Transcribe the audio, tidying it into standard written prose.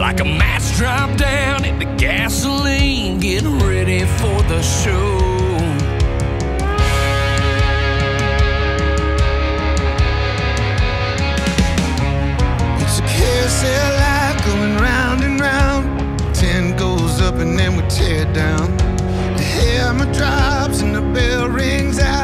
like a match dropped down in the gasoline, getting ready for the show. It's a carousel life going round and round. 10 goes up and then we tear it down. The hammer drops and the bell rings out.